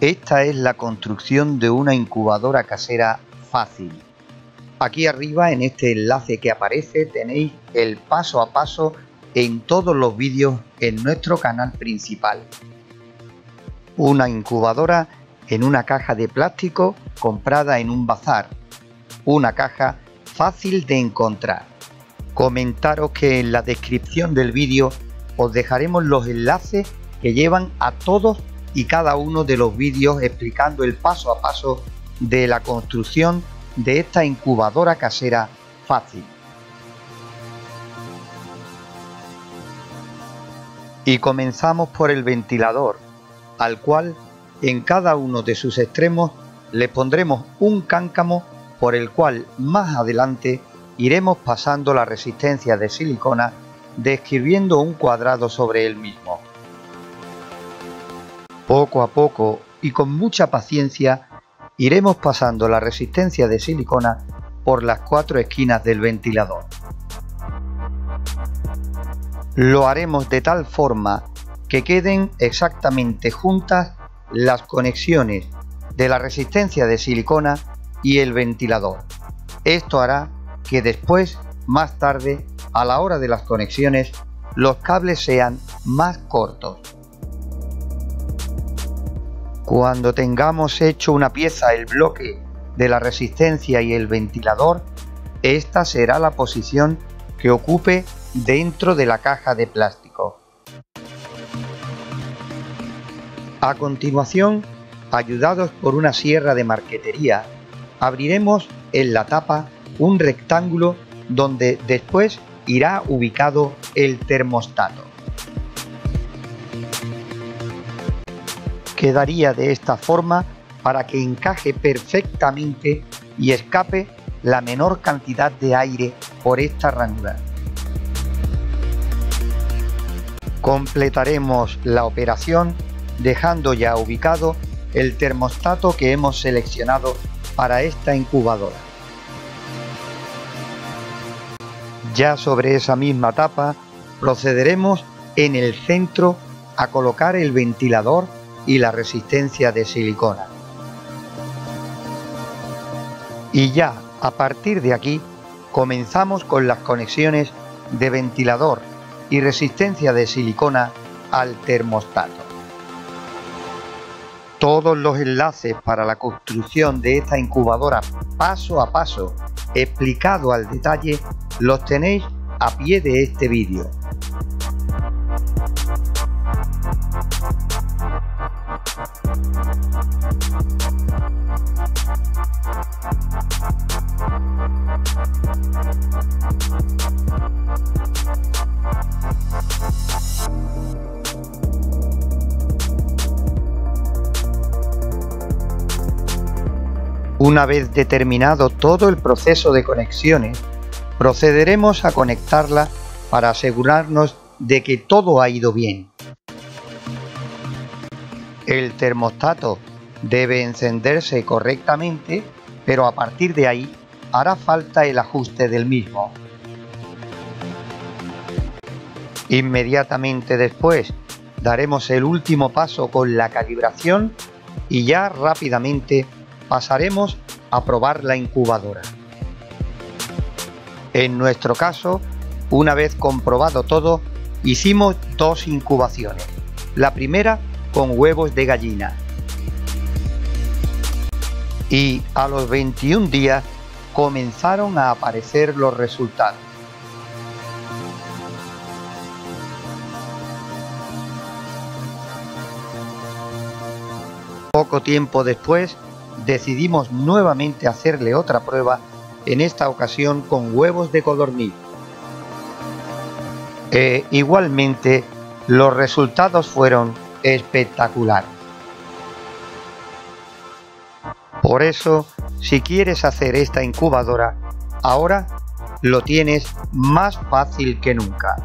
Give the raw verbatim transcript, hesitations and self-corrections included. Esta es la construcción de una incubadora casera fácil. Aquí arriba, en este enlace que aparece, tenéis el paso a paso en todos los vídeos en nuestro canal principal. Una incubadora en una caja de plástico comprada en un bazar. Una caja fácil de encontrar. Comentaros que en la descripción del vídeo os dejaremos los enlaces que llevan a todos y cada uno de los vídeos explicando el paso a paso de la construcción de esta incubadora casera fácil. Y comenzamos por el ventilador, al cual en cada uno de sus extremos le pondremos un cáncamo por el cual más adelante iremos pasando la resistencia de silicona describiendo un cuadrado sobre el mismo. Poco a poco y con mucha paciencia iremos pasando la resistencia de silicona por las cuatro esquinas del ventilador. Lo haremos de tal forma que queden exactamente juntas las conexiones de la resistencia de silicona y el ventilador. Esto hará que después, más tarde, a la hora de las conexiones, los cables sean más cortos. Cuando tengamos hecho una pieza el bloque de la resistencia y el ventilador, esta será la posición que ocupe dentro de la caja de plástico. A continuación, ayudados por una sierra de marquetería, abriremos en la tapa un rectángulo donde después irá ubicado el termostato. Quedaría de esta forma para que encaje perfectamente y escape la menor cantidad de aire por esta ranura. Completaremos la operación dejando ya ubicado el termostato que hemos seleccionado para esta incubadora. Ya sobre esa misma tapa procederemos en el centro a colocar el ventilador y la resistencia de silicona. Y ya a partir de aquí comenzamos con las conexiones de ventilador y resistencia de silicona al termostato. Todos los enlaces para la construcción de esta incubadora paso a paso explicado al detalle los tenéis a pie de este vídeo. Una vez determinado todo el proceso de conexiones, procederemos a conectarla para asegurarnos de que todo ha ido bien. El termostato debe encenderse correctamente, pero a partir de ahí hará falta el ajuste del mismo. Inmediatamente después daremos el último paso con la calibración y ya rápidamente pasaremos a probar la incubadora. En nuestro caso, una vez comprobado todo, hicimos dos incubaciones. La primera con huevos de gallina. Y a los veintiún días comenzaron a aparecer los resultados. Poco tiempo después, decidimos nuevamente hacerle otra prueba, en esta ocasión con huevos de codorniz. E, igualmente, los resultados fueron espectaculares. Por eso, si quieres hacer esta incubadora, ahora lo tienes más fácil que nunca.